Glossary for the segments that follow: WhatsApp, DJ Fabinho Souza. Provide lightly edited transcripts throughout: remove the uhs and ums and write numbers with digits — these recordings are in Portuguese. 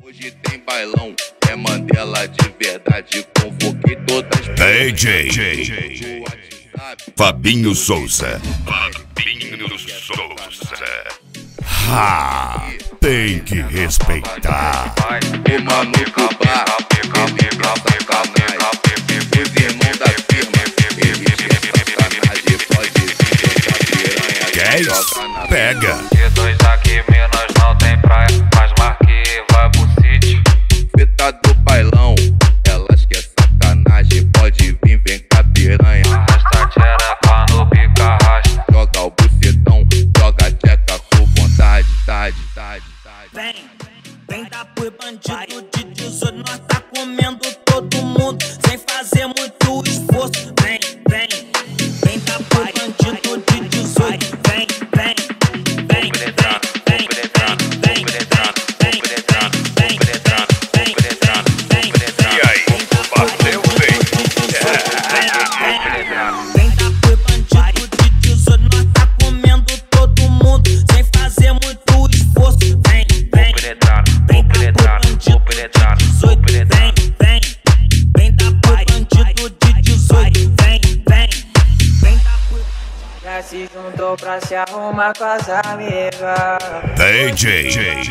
Hoje tem bailão, é Mandela de verdade. Convoquei todas as DJ Fabinho Souza. Fabinho Souza. Ha! Tem que respeitar. O maluco bar, os irmãos da firma. Pega. G2 aqui em Minas não tem praia, mas marque vai pro sítio. Feta do bailão, elas que é sacanagem. Pode vir, vem cá piranha. Arrasta tchereca no pica, arrasta. Joga o bucetão, joga tcheca com vontade. Vem, vem dar pro bandido de 18. Nós tá comendo todo mundo sem fazer muito esforço. Vem, vem, vem dar pro bandido de 18. Vem, vem, vem, vem, vem. Já se juntou pra se arrumar com as amigas. DJ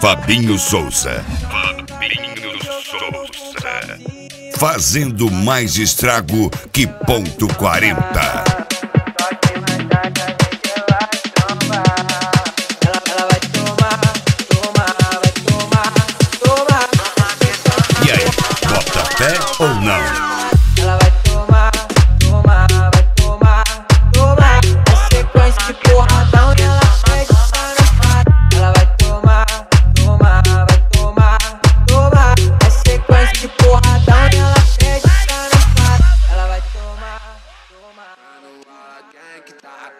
Fabinho Souza. Fabinho Souza. Fazendo mais estrago que ponto 40. Ela vai tomar, vai tomar, E aí, bota fé ou não?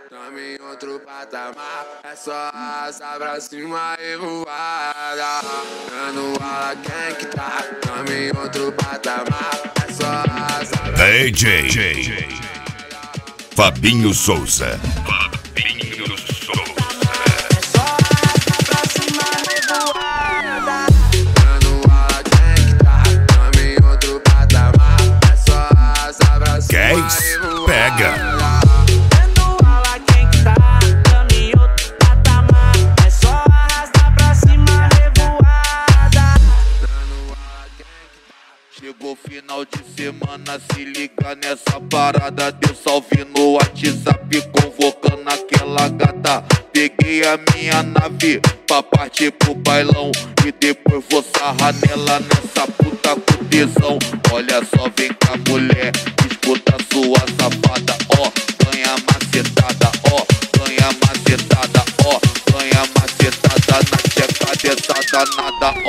Tome outro patamar, é só asa pra cima e voada. Dando ala quem que tá, tome outro patamar, é só asa pra cima e DJ Fabinho Souza. Chegou final de semana, se liga nessa parada. Deu salve no WhatsApp, convocando aquela gata. Peguei a minha nave pra partir pro bailão, e depois vou sarrar nela nessa puta com tesão. Olha só, vem cá mulher, escuta sua safada. Ó, ganha macetada, ó, ganha macetada, ó, ganha macetada na checa dessa danada.